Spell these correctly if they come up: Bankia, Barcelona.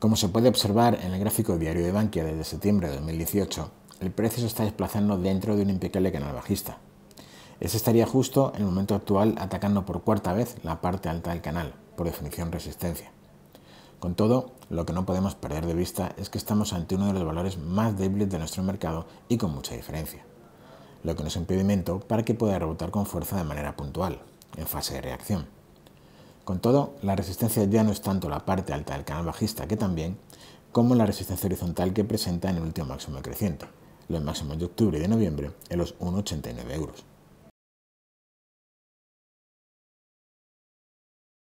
Como se puede observar en el gráfico diario de Bankia desde septiembre de 2018, el precio se está desplazando dentro de un impecable canal bajista. Ese estaría justo en el momento actual atacando por cuarta vez la parte alta del canal, por definición resistencia. Con todo, lo que no podemos perder de vista es que estamos ante uno de los valores más débiles de nuestro mercado y con mucha diferencia, lo que no es impedimento para que pueda rebotar con fuerza de manera puntual, en fase de reacción. Con todo, la resistencia ya no es tanto la parte alta del canal bajista que también, como la resistencia horizontal que presenta en el último máximo creciente, los máximos de octubre y de noviembre en los 1,89 euros.